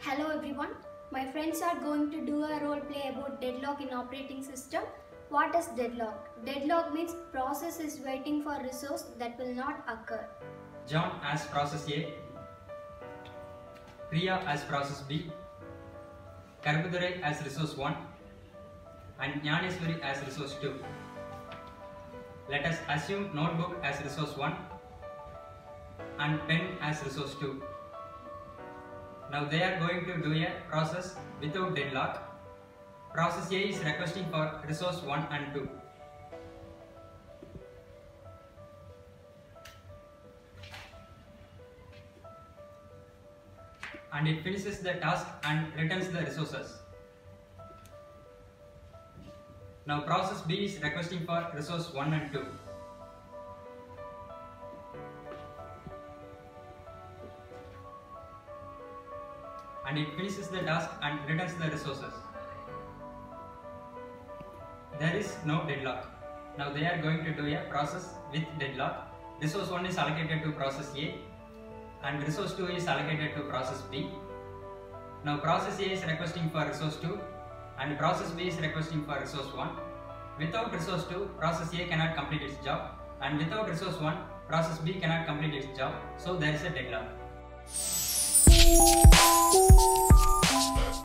Hello everyone, my friends are going to do a role play about deadlock in operating system. What is deadlock? Deadlock means process is waiting for resource that will not occur. John as process A, Priya as process B, Karabudurai as resource 1 and Jnaneswari as resource 2. Let us assume notebook as resource 1 and pen as resource 2. Now they are going to do a process without deadlock. Process A is requesting for resource 1 and 2. And it finishes the task and returns the resources. Now process B is requesting for resource 1 and 2. And it finishes the task and returns the resources. There is no deadlock. Now they are going to do a process with deadlock. Resource 1 is allocated to process A and resource 2 is allocated to process B. Now process A is requesting for resource 2 and process B is requesting for resource 1. Without resource 2, process A cannot complete its job, and without resource 1, process B cannot complete its job. So there is a deadlock.